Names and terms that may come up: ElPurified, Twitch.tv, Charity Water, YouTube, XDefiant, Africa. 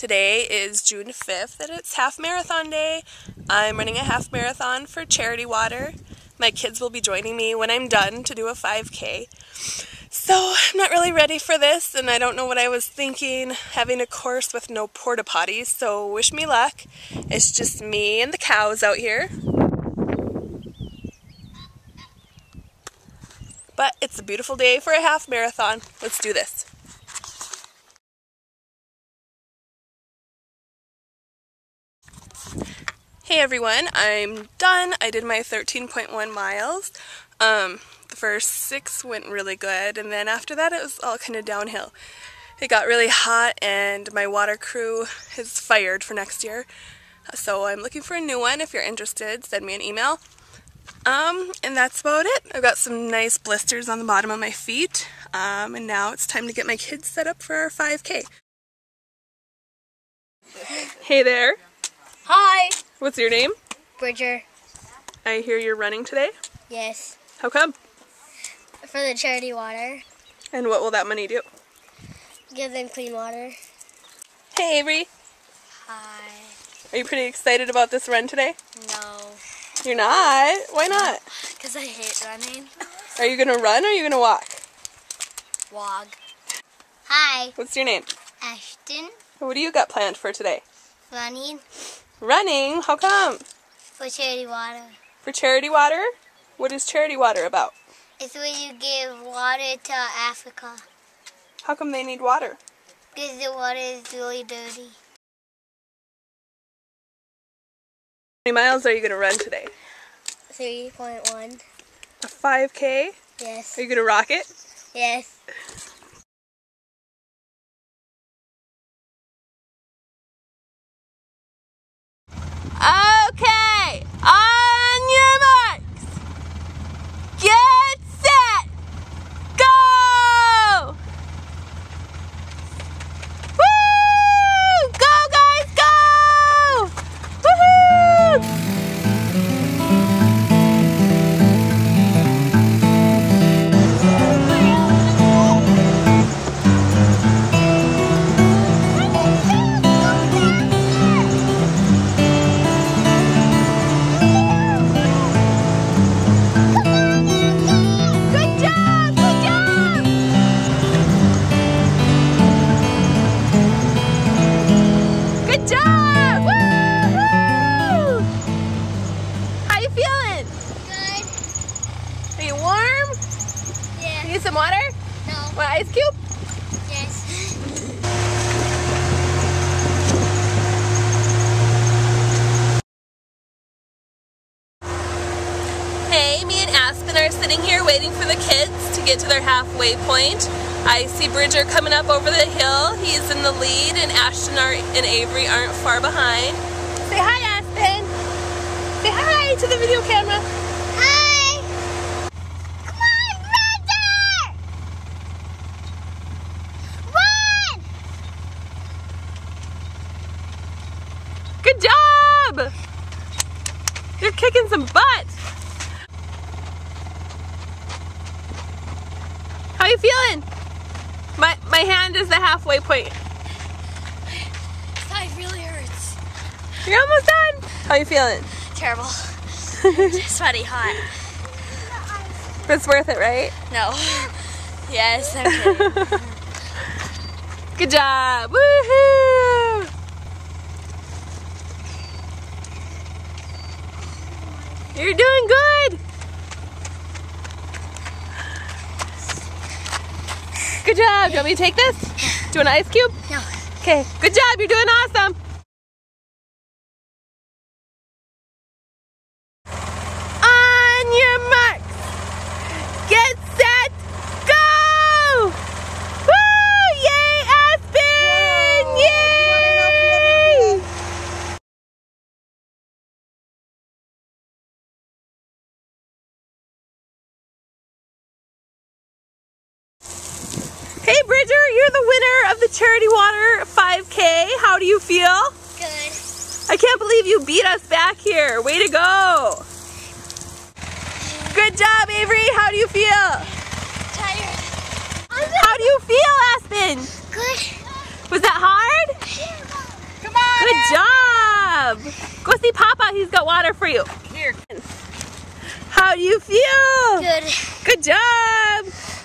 Today is June 5th and it's half marathon day. I'm running a half marathon for Charity Water. My kids will be joining me when I'm done to do a 5K. So I'm not really ready for this, and I don't know what I was thinking, having a course with no porta potties, so wish me luck. It's just me and the cows out here. But it's a beautiful day for a half marathon. Let's do this. Hey everyone, I'm done. I did my 13.1 miles. The first 6 went really good, and then after that it was all kind of downhill. It got really hot and my water crew is fired for next year. So I'm looking for a new one. If you're interested, send me an email. And that's about it. I've got some nice blisters on the bottom of my feet. And now it's time to get my kids set up for our 5K. Hey there. Hi. What's your name? Bridger. I hear you're running today? Yes. How come? For the Charity Water. And what will that money do? Give them clean water. Hey, Avery. Hi. Are you pretty excited about this run today? No. You're not? Why not? Because I hate running. Are you going to run or are you going to walk? Walk. Hi. What's your name? Ashton. What do you got planned for today? Running. Running? How come? For Charity Water. For Charity Water? What is Charity Water about? It's where you give water to Africa. How come they need water? Because the water is really dirty. How many miles are you going to run today? 3.1. A 5K? Yes. Are you going to rock it? Yes. Okay! Need some water? No. Want an ice cube? Yes. Hey, me and Aspen are sitting here waiting for the kids to get to their halfway point. I see Bridger coming up over the hill. He's in the lead, and Ashton and Avery aren't far behind. Say hi, Aspen. Say hi to the video camera. Hi. Good job! You're kicking some butt! How you feeling? My hand is the halfway point. That really hurts. You're almost done! How you feeling? Terrible. Sweaty, hot. It's worth it, right? No. Yes, I'm kidding. Good job! Woohoo! You're doing good! Good job! Do you want me to take this? Do you want an ice cube? No. Okay. Good job! You're doing awesome! On your marks! Get set! Go! Woo! Yay, Aspen! Yay! Hey Bridger, you're the winner of the Charity Water 5K. How do you feel? Good. I can't believe you beat us back here. Way to go. Good job, Avery. How do you feel? Tired. How do you feel, Aspen? Good. Was that hard? Yeah. water for you. Here. How do you feel? Good. Good job.